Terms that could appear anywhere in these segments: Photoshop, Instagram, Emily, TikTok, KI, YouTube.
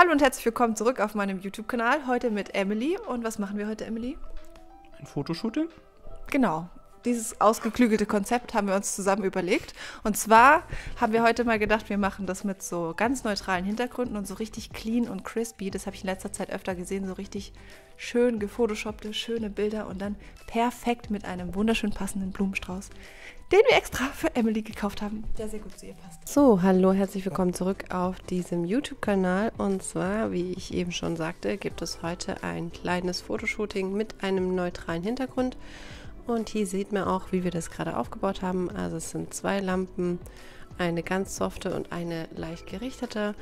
Hallo und herzlich willkommen zurück auf meinem YouTube-Kanal, heute mit Emily. Und was machen wir heute, Emily? Ein Fotoshooting? Genau. Dieses ausgeklügelte Konzept haben wir uns zusammen überlegt. Und zwar haben wir heute mal gedacht, wir machen das mit so ganz neutralen Hintergründen und so richtig clean und crispy. Das habe ich in letzter Zeit öfter gesehen, so richtig schön gefotoshoppte, schöne Bilder und dann perfekt mit einem wunderschön passenden Blumenstrauß, den wir extra für Emily gekauft haben, der sehr gut zu ihr passt. So, hallo, herzlich willkommen zurück auf diesem YouTube-Kanal. Und zwar, wie ich eben schon sagte, gibt es heute ein kleines Fotoshooting mit einem neutralen Hintergrund. Und hier sieht man auch, wie wir das gerade aufgebaut haben. Also es sind zwei Lampen, eine ganz softe und eine leicht gerichtete.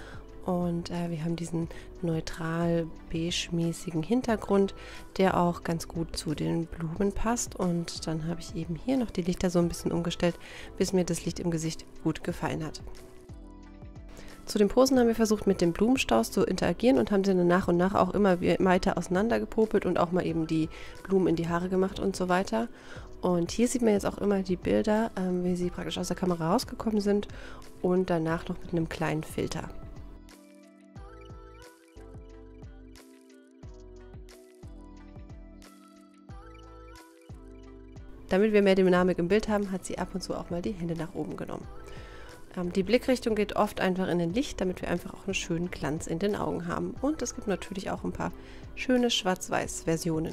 Und wir haben diesen neutral beige-mäßigen Hintergrund, der auch ganz gut zu den Blumen passt. Und dann habe ich eben hier noch die Lichter so ein bisschen umgestellt, bis mir das Licht im Gesicht gut gefallen hat. Zu den Posen haben wir versucht, mit dem Blumenstrauß zu interagieren und haben sie dann nach und nach auch immer weiter auseinandergepopelt und auch mal eben die Blumen in die Haare gemacht und so weiter. Und hier sieht man jetzt auch immer die Bilder, wie sie praktisch aus der Kamera rausgekommen sind und danach noch mit einem kleinen Filter. Damit wir mehr Dynamik im Bild haben, hat sie ab und zu auch mal die Hände nach oben genommen. Die Blickrichtung geht oft einfach in den Licht, damit wir einfach auch einen schönen Glanz in den Augen haben. Und es gibt natürlich auch ein paar schöne Schwarz-Weiß-Versionen.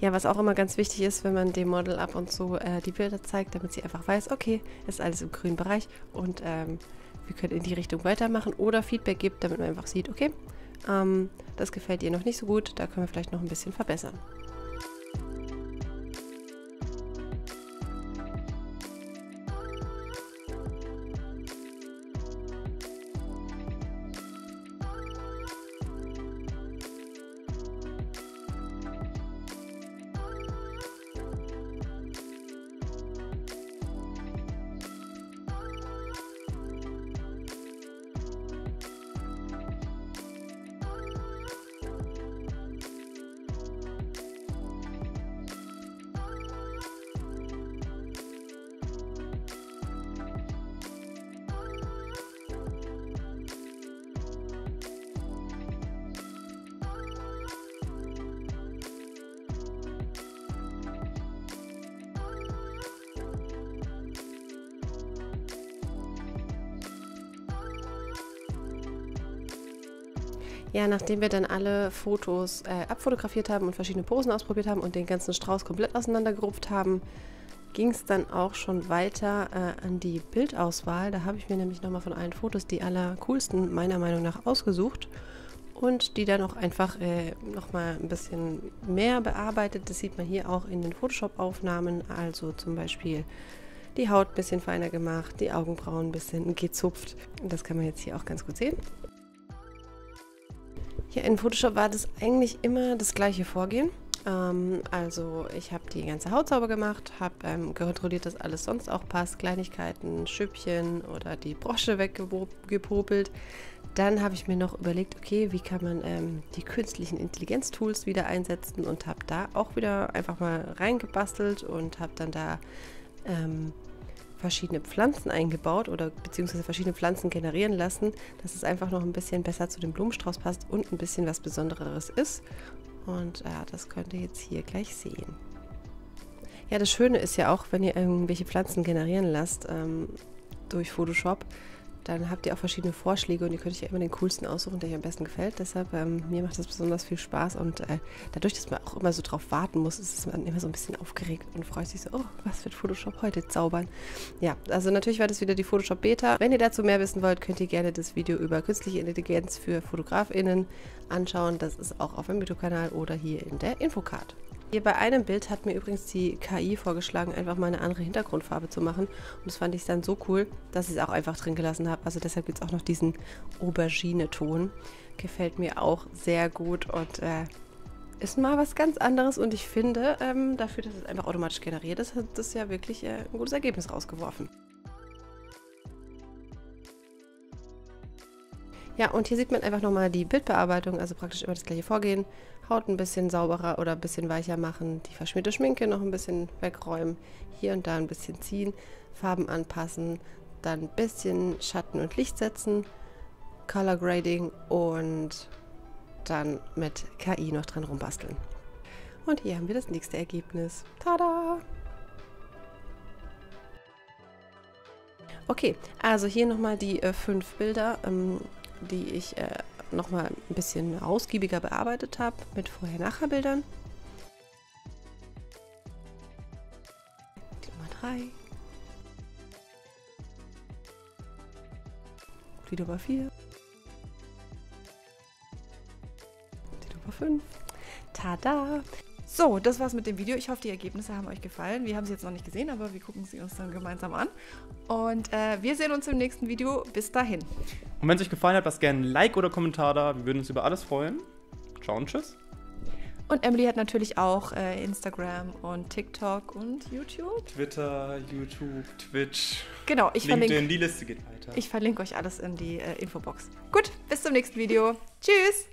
Ja, was auch immer ganz wichtig ist, wenn man dem Model ab und zu die Bilder zeigt, damit sie einfach weiß, okay, ist alles im grünen Bereich und wir können in die Richtung weitermachen oder Feedback gibt, damit man einfach sieht, okay, das gefällt ihr noch nicht so gut, da können wir vielleicht noch ein bisschen verbessern. Ja, nachdem wir dann alle Fotos abfotografiert haben und verschiedene Posen ausprobiert haben und den ganzen Strauß komplett auseinandergerupft haben, ging es dann auch schon weiter an die Bildauswahl. Da habe ich mir nämlich nochmal von allen Fotos die allercoolsten meiner Meinung nach ausgesucht und die dann auch einfach nochmal ein bisschen mehr bearbeitet. Das sieht man hier auch in den Photoshop-Aufnahmen, also zum Beispiel die Haut ein bisschen feiner gemacht, die Augenbrauen ein bisschen gezupft. Das kann man jetzt hier auch ganz gut sehen. Ja, in Photoshop war das eigentlich immer das gleiche Vorgehen. Also ich habe die ganze Haut sauber gemacht, habe kontrolliert, dass alles sonst auch passt, Kleinigkeiten, Schüppchen oder die Brosche weggepopelt. Dann habe ich mir noch überlegt, okay, wie kann man die künstlichen Intelligenz-Tools wieder einsetzen und habe da auch wieder einfach mal reingebastelt und habe dann da verschiedene Pflanzen eingebaut oder beziehungsweise verschiedene Pflanzen generieren lassen, dass es einfach noch ein bisschen besser zu dem Blumenstrauß passt und ein bisschen was Besonderes ist. Und das könnt ihr jetzt hier gleich sehen. Ja, das Schöne ist ja auch, wenn ihr irgendwelche Pflanzen generieren lasst durch Photoshop, dann habt ihr auch verschiedene Vorschläge und ihr könnt euch ja immer den coolsten aussuchen, der euch am besten gefällt. Deshalb, mir macht das besonders viel Spaß und dadurch, dass man auch immer so drauf warten muss, ist man immer so ein bisschen aufgeregt und freut sich so, oh, was wird Photoshop heute zaubern? Ja, also natürlich war das wieder die Photoshop Beta. Wenn ihr dazu mehr wissen wollt, könnt ihr gerne das Video über künstliche Intelligenz für FotografInnen anschauen. Das ist auch auf meinem YouTube-Kanal oder hier in der Infocard. Hier bei einem Bild hat mir übrigens die KI vorgeschlagen, einfach mal eine andere Hintergrundfarbe zu machen. Und das fand ich dann so cool, dass ich es auch einfach drin gelassen habe. Also deshalb gibt es auch noch diesen Aubergine-Ton. Gefällt mir auch sehr gut und ist mal was ganz anderes. Und ich finde, dafür, dass es einfach automatisch generiert ist, hat das ja wirklich ein gutes Ergebnis rausgeworfen. Ja, und hier sieht man einfach nochmal die Bildbearbeitung, also praktisch immer das gleiche Vorgehen. Haut ein bisschen sauberer oder ein bisschen weicher machen, die verschmierte Schminke noch ein bisschen wegräumen, hier und da ein bisschen ziehen, Farben anpassen, dann ein bisschen Schatten und Licht setzen, Color Grading und dann mit KI noch dran rumbasteln. Und hier haben wir das nächste Ergebnis. Tada! Okay, also hier nochmal die 5 Bilder, die ich nochmal ein bisschen ausgiebiger bearbeitet habe mit Vorher-Nachher-Bildern. Die Nummer 3. Die Nummer 4. Die Nummer 5. Tada! So, das war's mit dem Video. Ich hoffe, die Ergebnisse haben euch gefallen. Wir haben sie jetzt noch nicht gesehen, aber wir gucken sie uns dann gemeinsam an. Und wir sehen uns im nächsten Video. Bis dahin. Und wenn es euch gefallen hat, lasst gerne ein Like oder Kommentar da. Wir würden uns über alles freuen. Ciao und tschüss. Und Emily hat natürlich auch Instagram und TikTok und YouTube. Twitter, YouTube, Twitch. Genau, ich verlinke. Die Liste geht weiter. Ich verlinke euch alles in die Infobox. Gut, bis zum nächsten Video. Tschüss.